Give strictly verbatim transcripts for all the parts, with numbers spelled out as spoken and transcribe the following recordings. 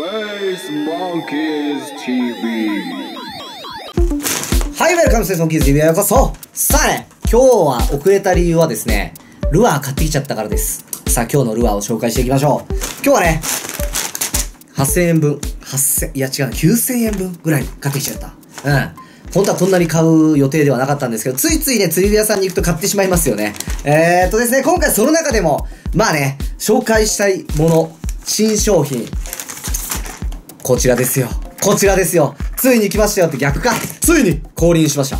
Space Monkeys ティーブイ はい、ウェルカムスペースモンキーズ ティーブイ へようこそ。さあね、今日は遅れた理由はですね、ルアー買ってきちゃったからです。さあ、今日のルアーを紹介していきましょう。今日はね、はっせんえんぶん、はっせん、いや違う、きゅうせんえんぶんぐらい買ってきちゃった。うん、本当はこんなに買う予定ではなかったんですけど、ついついね、釣り具屋さんに行くと買ってしまいますよね。えーっとですね、今回その中でも、まあね、紹介したいもの、新商品。こちらですよ。こちらですよ。ついに来ましたよって逆か。ついに降臨しました。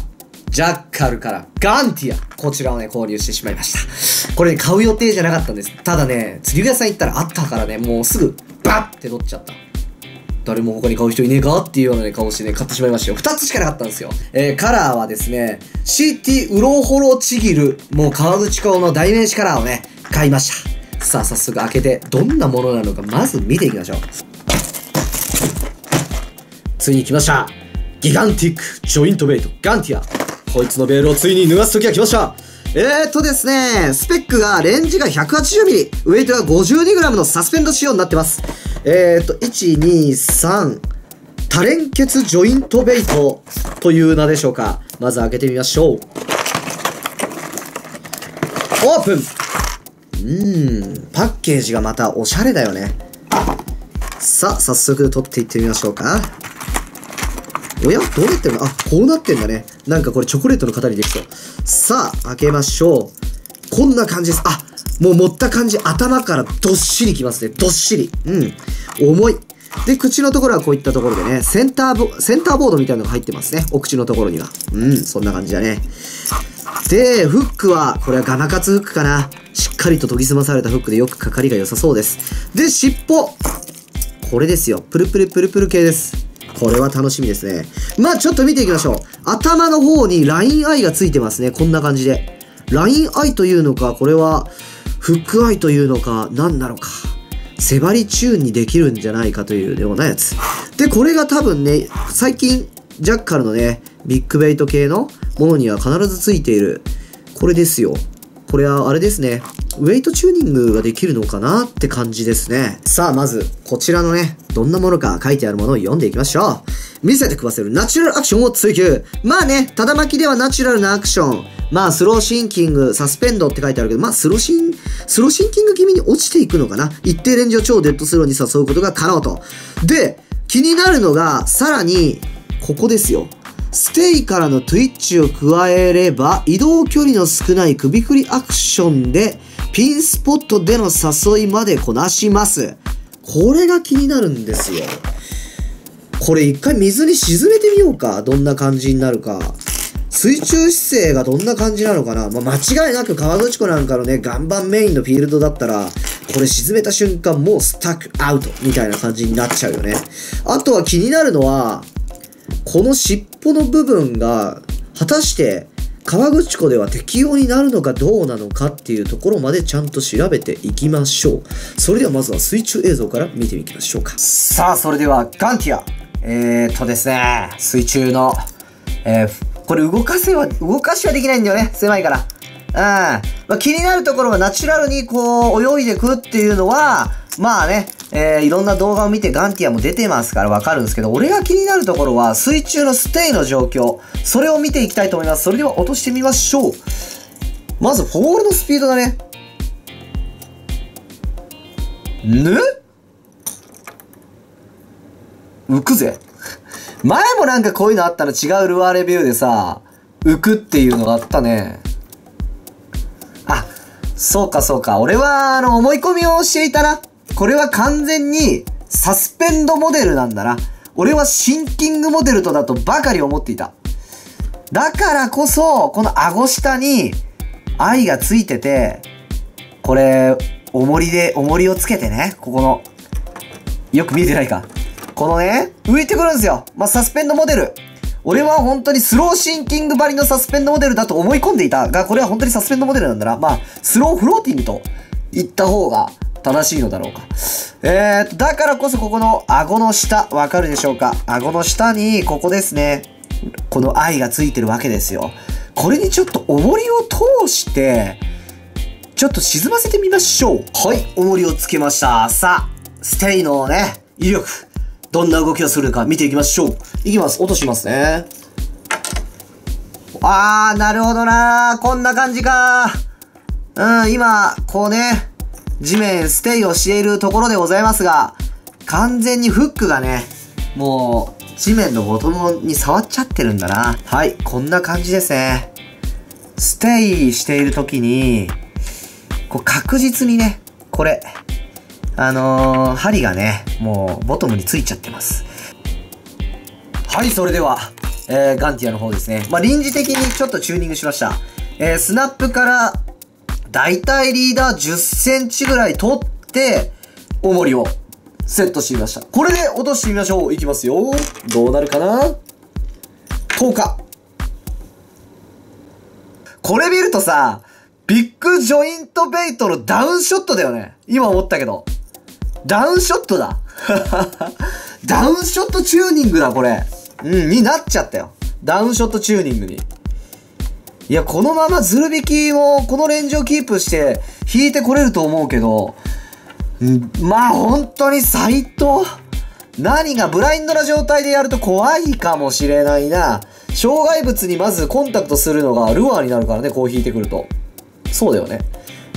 ジャッカルからガンティア。こちらをね、購入してしまいました。これね、買う予定じゃなかったんです。ただね、釣り具屋さん行ったらあったからね、もうすぐ、バッって取っちゃった。誰も他に買う人いねえかっていうような、ね、顔してね、買ってしまいましたよ。ふたつしかなかったんですよ。えー、カラーはですね、シーティー ウロホロちぎる、もう河口湖の代名詞カラーをね、買いました。さあ、早速開けて、どんなものなのか、まず見ていきましょう。ついに来ました。ギガンティックジョイントベイト、ガンティア。こいつのベールをついに脱がす時が来ました。えーっとですね、スペックが、レンジが ひゃくはちじゅうミリ、ウェイトが ごじゅうにグラム のサスペンド仕様になってます。えーっと、いち、に、さん、多連結ジョイントベイトという名でしょうか。まず開けてみましょう。オープン。うーん、パッケージがまたおしゃれだよね。さあ、早速取っていってみましょうか。おや、どうなってるの？あ、こうなってんだね。なんかこれチョコレートの型にできそう。さあ、開けましょう。こんな感じです。あ、もう持った感じ、頭からどっしりきますね。どっしり。うん。重い。で、口のところはこういったところでね、センターボ、センターボードみたいなのが入ってますね。お口のところには。うん、そんな感じだね。で、フックは、これはガマカツフックかな。しっかりと研ぎ澄まされたフックでよくかかりが良さそうです。で、尻尾。これですよ。プルプルプルプル系です。これは楽しみですね。まあちょっと見ていきましょう。頭の方にラインアイがついてますね。こんな感じで。ラインアイというのか、これはフックアイというのか、何なのか。背張りチューンにできるんじゃないかというようなやつ。で、これが多分ね、最近、ジャッカルのね、ビッグベイト系のものには必ずついている。これですよ。これはあれですね。ウェイトチューニングができるのかなって感じですね。さあ、まず、こちらのね、どんなものか書いてあるものを読んでいきましょう。見せて食わせるナチュラルアクションを追求。まあね、ただ巻きではナチュラルなアクション。まあ、スローシンキング、サスペンドって書いてあるけど、まあ、スローシン、スローシンキング気味に落ちていくのかな。一定レンジを超デッドスローに誘うことが可能と。で、気になるのが、さらに、ここですよ。ステイからのトゥイッチを加えれば、移動距離の少ない首振りアクションで、ピンスポットでの誘いまでこなします。これが気になるんですよ。これ一回水に沈めてみようか。どんな感じになるか。水中姿勢がどんな感じなのかな。まあ、間違いなく河口湖なんかのね、岩盤メインのフィールドだったら、これ沈めた瞬間もうスタックアウトみたいな感じになっちゃうよね。あとは気になるのは、この尻尾の部分が、果たして、河口湖では適用になるのかどうなのかっていうところまでちゃんと調べていきましょう。それではまずは水中映像から見ていきましょうか。さあ、それではガンティア。えーっとですね、水中の、えー、これ動かせは、動かしはできないんだよね。狭いから。うん。まあ、気になるところはナチュラルにこう泳いでくっていうのは、まあね、えー、いろんな動画を見てガンティアも出てますからわかるんですけど、俺が気になるところは水中のステイの状況。それを見ていきたいと思います。それでは落としてみましょう。まず、フォールのスピードだね。ぬ？浮くぜ。前もなんかこういうのあったら違うルアーレビューでさ、浮くっていうのがあったね。あ、そうかそうか。俺は、あの、思い込みをしていたな。これは完全にサスペンドモデルなんだな。俺はシンキングモデルとだとばかり思っていた。だからこそ、この顎下に愛がついてて、これ、重りで、重りをつけてね、ここの、よく見えてないか。このね、浮いてくるんですよ。まあ、サスペンドモデル。俺は本当にスローシンキング張りのサスペンドモデルだと思い込んでいたが、これは本当にサスペンドモデルなんだな。まあ、スローフローティングと言った方が、正しいのだろうか。えーと、だからこそここの顎の下、わかるでしょうか？顎の下に、ここですね。この愛がついてるわけですよ。これにちょっと重りを通して、ちょっと沈ませてみましょう。はい、重りをつけました。さあ、ステイのね、威力、どんな動きをするか見ていきましょう。いきます。落としますね。あー、なるほどなー。こんな感じかー。うん、今、こうね、地面ステイをしているところでございますが、完全にフックがね、もう、地面のボトムに触っちゃってるんだな。はい、こんな感じですね。ステイしている時に、こう確実にね、これ、あのー、針がね、もうボトムについちゃってます。はい、それでは、えー、ガンティアの方ですね。まあ、臨時的にちょっとチューニングしました。えー、スナップから、だいたいリーダーじゅっセンチぐらい取って、重りをセットしてみました。これで落としてみましょう。いきますよ。どうなるかな？どうか。これ見るとさ、ビッグジョイントベイトのダウンショットだよね。今思ったけど。ダウンショットだ。ダウンショットチューニングだ、これ。うん、になっちゃったよ。ダウンショットチューニングに。いや、このままズル引きを、このレンジをキープして、引いてこれると思うけど、んまあ、本当に斉藤。何がブラインドな状態でやると怖いかもしれないな。障害物にまずコンタクトするのがルアーになるからね、こう引いてくると。そうだよね。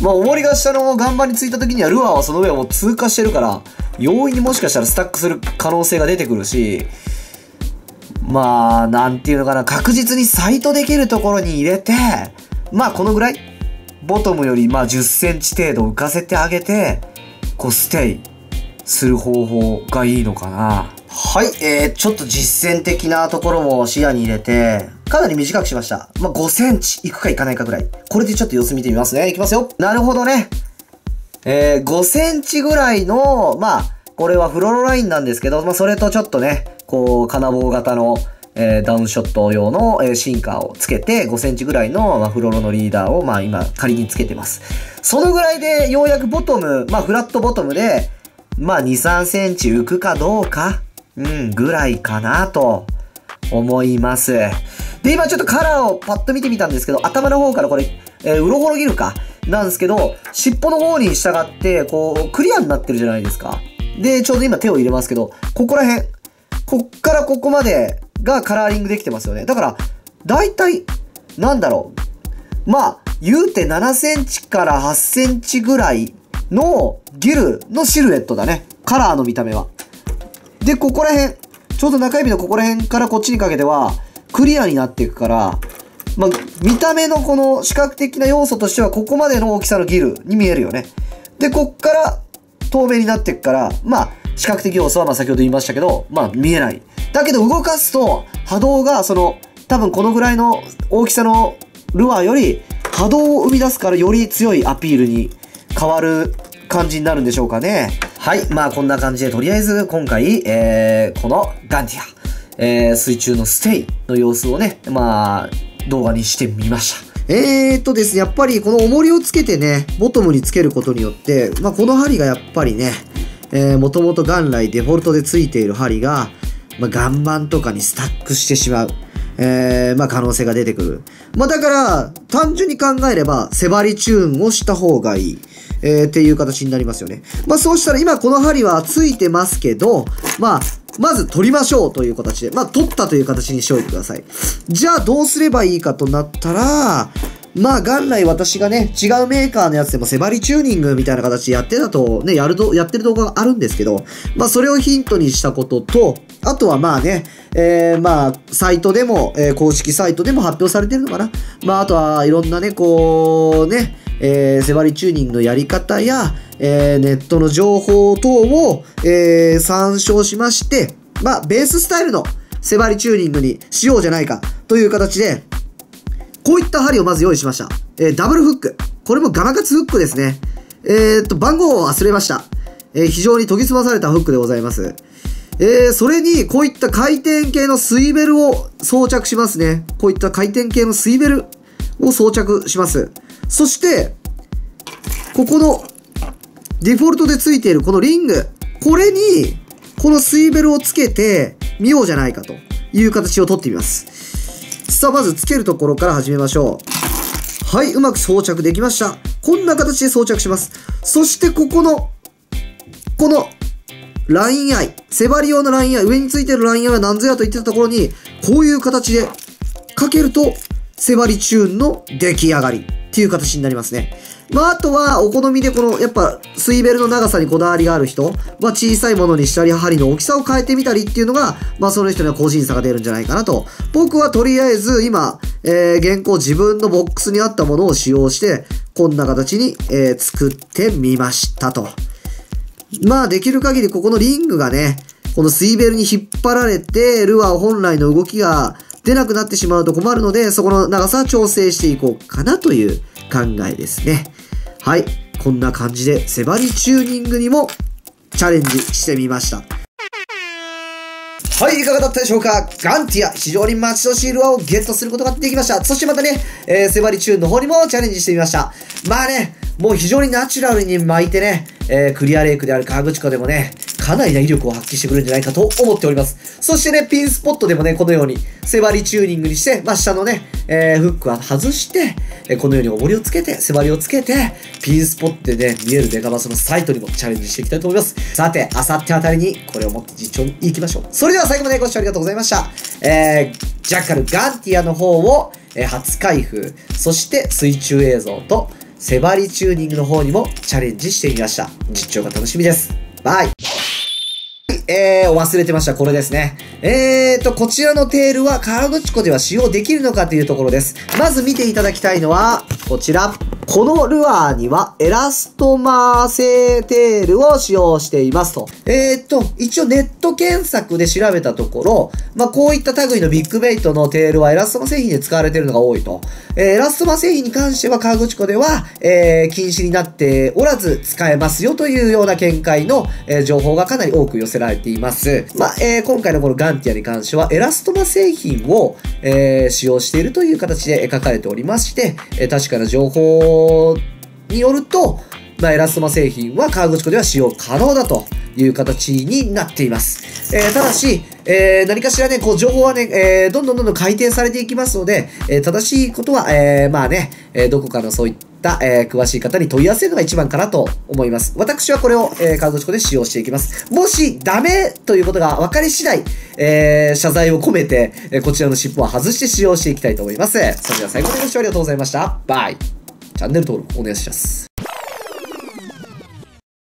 まあ、重りが下の岩盤についた時にはルアーはその上をもう通過してるから、容易にもしかしたらスタックする可能性が出てくるし、まあ、なんていうのかな、確実にサイトできるところに入れて、まあ、このぐらい、ボトムよりまあじゅっセンチ程度浮かせてあげて、こう、ステイする方法がいいのかな。はい、えー、ちょっと実践的なところも視野に入れて、かなり短くしました。まあ、ごセンチいくかいかないかぐらい。これでちょっと様子見てみますね。いきますよ。なるほどね。えー、ごセンチぐらいの、まあ、これはフロロラインなんですけど、まあ、それとちょっとね、こう、金棒型の、えー、ダウンショット用の、えー、シンカーをつけて、ごセンチぐらいの、まあ、フロロのリーダーを、まあ、今、仮につけてます。そのぐらいで、ようやくボトム、まあ、フラットボトムで、まあ、に、さんセンチ浮くかどうか、うん、ぐらいかなと思います。で、今ちょっとカラーをパッと見てみたんですけど、頭の方からこれ、えー、うろほろぎるか、なんですけど、尻尾の方に従って、こう、クリアになってるじゃないですか。で、ちょうど今手を入れますけど、ここら辺、こっからここまでがカラーリングできてますよね。だから、だいたい、なんだろう。まあ、言うてななセンチからはちセンチぐらいのギルのシルエットだね。カラーの見た目は。で、ここら辺、ちょうど中指のここら辺からこっちにかけては、クリアになっていくから、まあ、見た目のこの視覚的な要素としては、ここまでの大きさのギルに見えるよね。で、こっから、透明になっていくから、まあ、視覚的要素はまあ先ほど言いましたけど、まあ見えない。だけど動かすと波動がその、多分このぐらいの大きさのルアーより波動を生み出すからより強いアピールに変わる感じになるんでしょうかね。はい。まあこんな感じでとりあえず今回、えー、このガンティア、えー、水中のステイの様子をね、まあ動画にしてみました。えーっとですね、やっぱりこの重りをつけてね、ボトムにつけることによって、まあ、この針がやっぱりね、えー、もともと元来デフォルトでついている針が、まあ、岩盤とかにスタックしてしまう、えー、まあ、可能性が出てくる。まあ、だから、単純に考えれば、背張りチューンをした方がいい、えー、っていう形になりますよね。まあ、そうしたら今この針はついてますけど、まあ、まず取りましょうという形で、まあ、取ったという形にしておいてください。じゃあどうすればいいかとなったら、まあ、元来私がね、違うメーカーのやつでも背張りチューニングみたいな形でやってたと、ね、やると、やってる動画があるんですけど、まあ、それをヒントにしたことと、あとはまあね、えー、まあ、サイトでも、えー、公式サイトでも発表されてるのかな。まあ、あとはいろんなね、こう、ね、えー、背張りチューニングのやり方や、えー、ネットの情報等を、えー、参照しまして、まあ、ベーススタイルの背張りチューニングにしようじゃないかという形で、こういった針をまず用意しました。えー、ダブルフック。これもガマカツフックですね。えー、っと、番号を忘れました。えー、非常に研ぎ澄まされたフックでございます。えー、それに、こういった回転系のスイベルを装着しますね。こういった回転系のスイベルを装着します。そして、ここの、デフォルトで付いているこのリング。これに、このスイベルをつけてみようじゃないかという形をとってみます。さあ、まずつけるところから始めましょう。はい、うまく装着できました。こんな形で装着します。そして、ここの、この、ラインアイ、背張り用のラインアイ、上についてるラインアイは何ぞやと言ってたところに、こういう形でかけると、背張りチューンの出来上がりっていう形になりますね。まあ、あとは、お好みでこの、やっぱ、スイベルの長さにこだわりがある人は、小さいものにしたり、針の大きさを変えてみたりっていうのが、まあ、その人には個人差が出るんじゃないかなと。僕はとりあえず、今、えー、現行自分のボックスにあったものを使用して、こんな形に、えー、作ってみましたと。まあ、できる限り、ここのリングがね、このスイベルに引っ張られて、ルアー本来の動きが出なくなってしまうと困るので、そこの長さは調整していこうかなという考えですね。はい。こんな感じで、背張りチューニングにもチャレンジしてみました。はい、いかがだったでしょうか？ガンティア、非常に待ち遠しいルアーをゲットすることができました。そしてまたね、えー、背張りチューンの方にもチャレンジしてみました。まあね、もう非常にナチュラルに巻いてね、えー、クリアレイクである河口湖でもね、かなりな威力を発揮してくるんじゃないかと思っております。そしてね、ピンスポットでもね、このように、背張りチューニングにして、まあ、下のね、えー、フックは外して、えー、このように重りをつけて、背張りをつけて、ピンスポットでね、見えるデカバスのサイトにもチャレンジしていきたいと思います。さて、あさってあたりに、これをもっと実調に行きましょう。それでは最後までご視聴ありがとうございました。えー、ジャッカルガンティアの方を、えー、初開封、そして水中映像と、背張りチューニングの方にもチャレンジしてみました。実況が楽しみです。バイ。えー、忘れてました。これですね。えーと、こちらのテールは河口湖では使用できるのかというところです。まず見ていただきたいのは、こちら。このルアーにはエラストマー製テールを使用していますと。えーと、一応ネット検索で調べたところ、まあ、こういった類のビッグベイトのテールはエラストマー製品で使われているのが多いと。えー、エラストマー製品に関しては河口湖では、えー、禁止になっておらず使えますよというような見解の、えー、情報がかなり多く寄せられています。まあ、えー、今回のこのガンティアに関してはエラストマー製品を、えー、使用しているという形で書かれておりまして、えー、確かな情報によると、まあ、エラストマ製品は河口湖では使用可能だという形になっています。えー、ただし、えー、何かしらね、こう情報はね、えー、どんどんどんどん改定されていきますので、えー、正しいことは、えー、まあね、えー、どこかのそういった、えー、詳しい方に問い合わせるのが一番かなと思います。私はこれを、えー、河口湖で使用していきます。もし、ダメということが分かり次第、えー、謝罪を込めて、えー、こちらの尻尾は外して使用していきたいと思います。それでは最後までご視聴ありがとうございました。バイ。チャンネル登録お願いします。